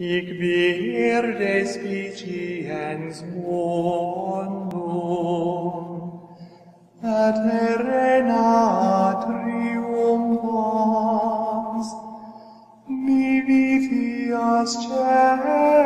Ik beheer des Pitiens mondum, et arena triumphans, mi vitias